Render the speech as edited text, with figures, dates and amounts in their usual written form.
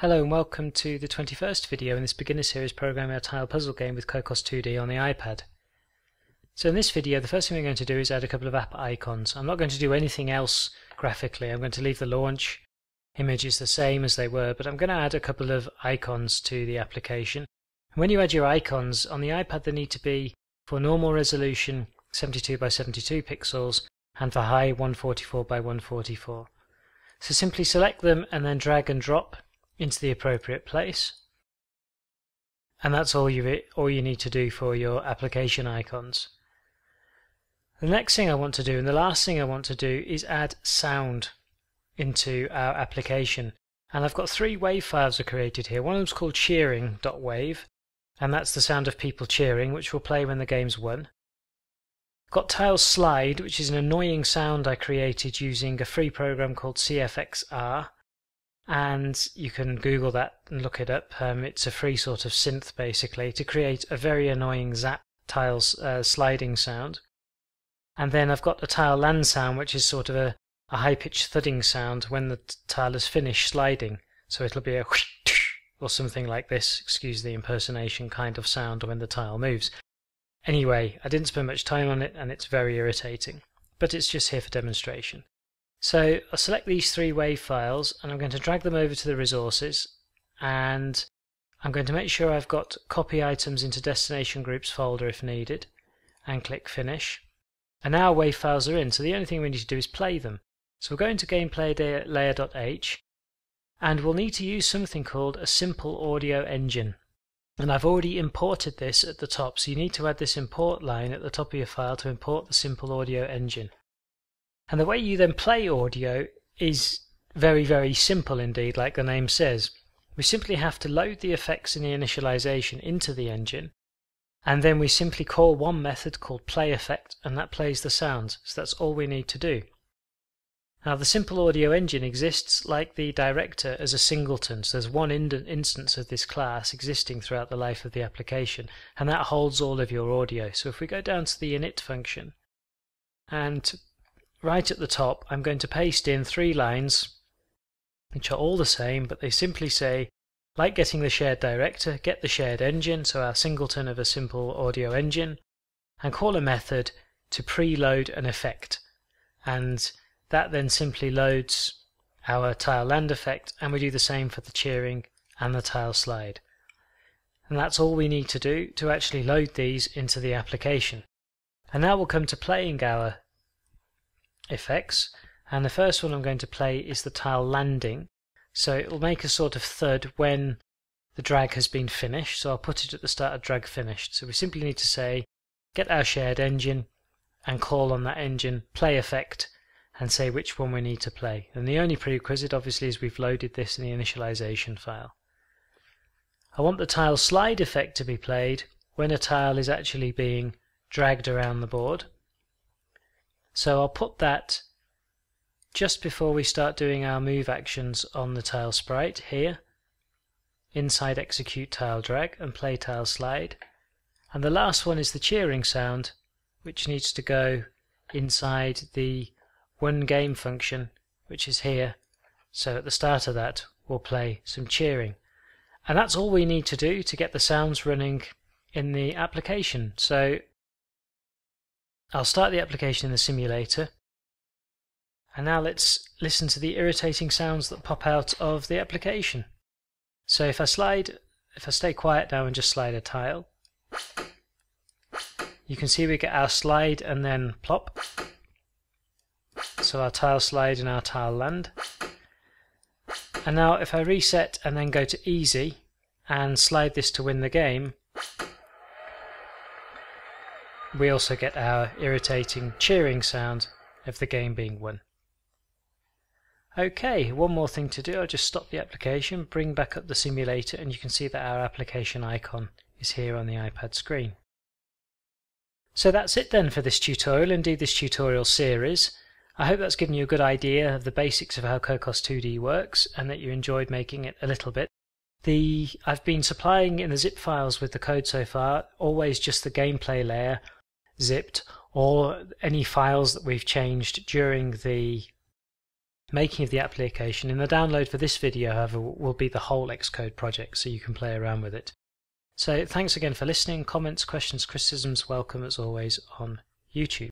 Hello and welcome to the 21st video in this beginner series programming a tile puzzle game with Cocos2D on the iPad. So in this video the first thing we're going to do is add a couple of app icons. I'm not going to do anything else graphically, I'm going to leave the launch images the same as they were, but I'm going to add a couple of icons to the application. And when you add your icons, on the iPad they need to be for normal resolution 72 by 72 pixels and for high 144 by 144. So simply select them and then drag and drop into the appropriate place, and that's all you need to do for your application icons. The next thing I want to do, and the last thing I want to do, is add sound into our application. And I've got three wave files are created here. One of them's called cheering.wave, and that's the sound of people cheering, which will play when the game's won. I've got tile slide, which is an annoying sound I created using a free program called CFXR. And you can Google that and look it up. It's a free sort of synth basically to create a very annoying zap tiles sliding sound. And then I've got a tile land sound, which is sort of a high-pitched thudding sound when the tile is finished sliding. So it'll be a or something like this, excuse the impersonation, kind of sound when the tile moves. Anyway, I didn't spend much time on it and it's very irritating, but it's just here for demonstration. So I'll select these three wave files and I'm going to drag them over to the resources, and I'm going to make sure I've got copy items into destination groups folder if needed, and click finish. And now wave files are in, so the only thing we need to do is play them. So we'll go into gameplay layer.h and we'll need to use something called a simple audio engine. And I've already imported this at the top, so you need to add this import line at the top of your file to import the simple audio engine. And the way you then play audio is very, very simple indeed, like the name says. We simply have to load the effects in the initialization into the engine, and then we simply call one method called playEffect, and that plays the sounds. So that's all we need to do. Now the simple audio engine exists like the director as a singleton, so there's one instance of this class existing throughout the life of the application, and that holds all of your audio. So if we go down to the init function, and right at the top I'm going to paste in three lines which are all the same, but they simply say, like getting the shared director, get the shared engine, so our singleton of a simple audio engine, and call a method to preload an effect, and that then simply loads our tile land effect, and we do the same for the cheering and the tile slide. And that's all we need to do to actually load these into the application. And now we'll come to playing our effects, and the first one I'm going to play is the tile landing, so it will make a sort of thud when the drag has been finished, so I'll put it at the start of drag finished. So we simply need to say get our shared engine and call on that engine play effect and say which one we need to play, and the only prerequisite obviously is we've loaded this in the initialization file. I want the tile slide effect to be played when a tile is actually being dragged around the board. So I'll put that just before we start doing our move actions on the tile sprite here, inside execute tile drag and play tile slide. And the last one is the cheering sound, which needs to go inside the one game function, which is here. So at the start of that we'll play some cheering. And that's all we need to do to get the sounds running in the application. So I'll start the application in the simulator, and now let's listen to the irritating sounds that pop out of the application. So if I stay quiet now and just slide a tile, you can see we get our slide and then plop, so our tile slide and our tile land. And now if I reset and then go to easy and slide this to win the game, we also get our irritating cheering sound of the game being won. Okay, one more thing to do, I'll just stop the application, bring back up the simulator, and you can see that our application icon is here on the iPad screen. So that's it then for this tutorial, indeed this tutorial series. I hope that's given you a good idea of the basics of how Cocos2D works, and that you enjoyed making it a little bit. I've been supplying in the zip files with the code so far, always just the gameplay layer zipped, or any files that we've changed during the making of the application. In the download for this video, however, will be the whole Xcode project, so you can play around with it. So thanks again for listening. Comments, questions, criticisms, welcome as always on YouTube.